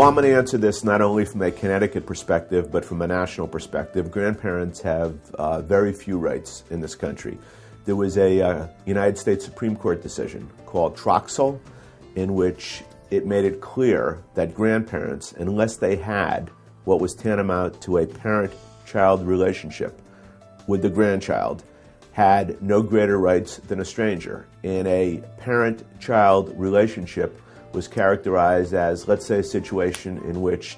Well, I'm going to answer this not only from a Connecticut perspective, but from a national perspective. Grandparents have very few rights in this country. There was a United States Supreme Court decision called Troxel, in which it made it clear that grandparents, unless they had what was tantamount to a parent-child relationship with the grandchild, had no greater rights than a stranger. And a parent-child relationship was characterized as, let's say, a situation in which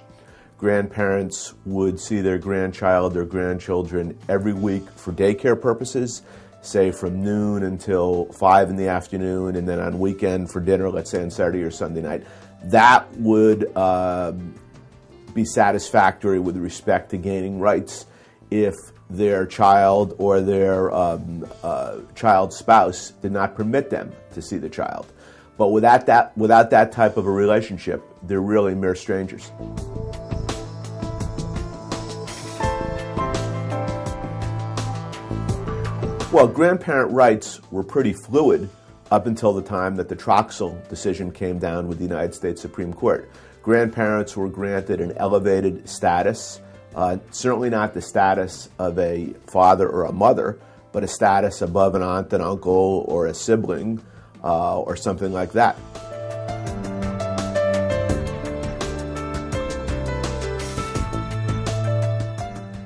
grandparents would see their grandchild or grandchildren every week for daycare purposes, say from noon until 5 in the afternoon, and then on weekend for dinner, let's say on Saturday or Sunday night. That would be satisfactory with respect to gaining rights if their child or their child's spouse did not permit them to see the child. But without that type of a relationship, they're really mere strangers. Well, grandparent rights were pretty fluid up until the time that the Troxel decision came down with the United States Supreme Court. Grandparents were granted an elevated status, certainly not the status of a father or a mother, but a status above an aunt and uncle or a sibling, or something like that.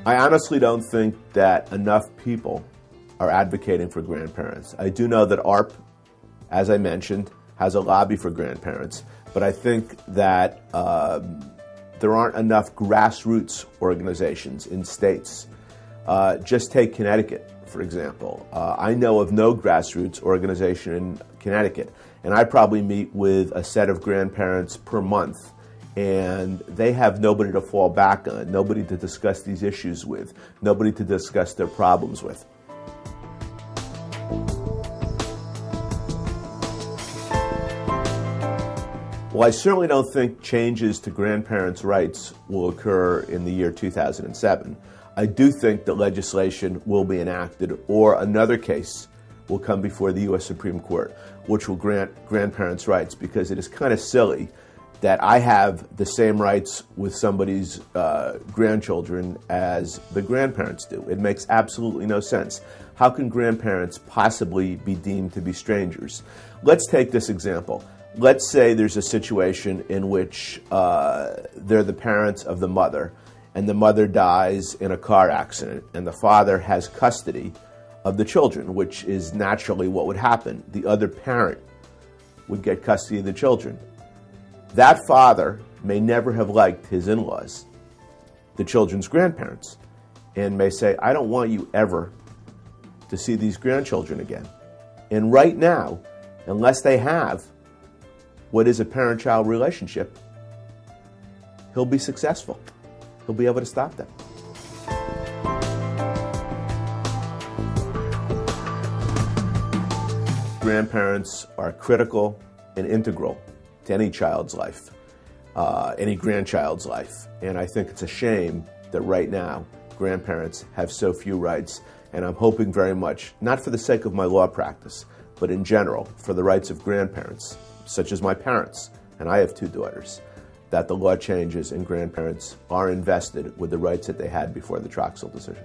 I honestly don't think that enough people are advocating for grandparents. I do know that ARP, as I mentioned, has a lobby for grandparents, but I think that there aren't enough grassroots organizations in states. Just take Connecticut, for example. I know of no grassroots organization in Connecticut, and I probably meet with a set of grandparents per month, and they have nobody to fall back on, nobody to discuss these issues with, nobody to discuss their problems with. Well, I certainly don't think changes to grandparents' rights will occur in the year 2007. I do think that legislation will be enacted, or another case will come before the U.S. Supreme Court, which will grant grandparents' rights, because it is kind of silly that I have the same rights with somebody's grandchildren as the grandparents do. It makes absolutely no sense. How can grandparents possibly be deemed to be strangers? Let's take this example. Let's say there's a situation in which they're the parents of the mother, and the mother dies in a car accident, and the father has custody of the children, which is naturally what would happen. The other parent would get custody of the children. That father may never have liked his in-laws, the children's grandparents, and may say, I don't want you ever to see these grandchildren again. And right now, unless they have what is a parent-child relationship, he'll be successful. He'll be able to stop them. Grandparents are critical and integral to any child's life, any grandchild's life. And I think it's a shame that right now grandparents have so few rights. And I'm hoping very much, not for the sake of my law practice, but in general, for the rights of grandparents, such as my parents, and I have two daughters, that the law changes and grandparents are invested with the rights that they had before the Troxel decision.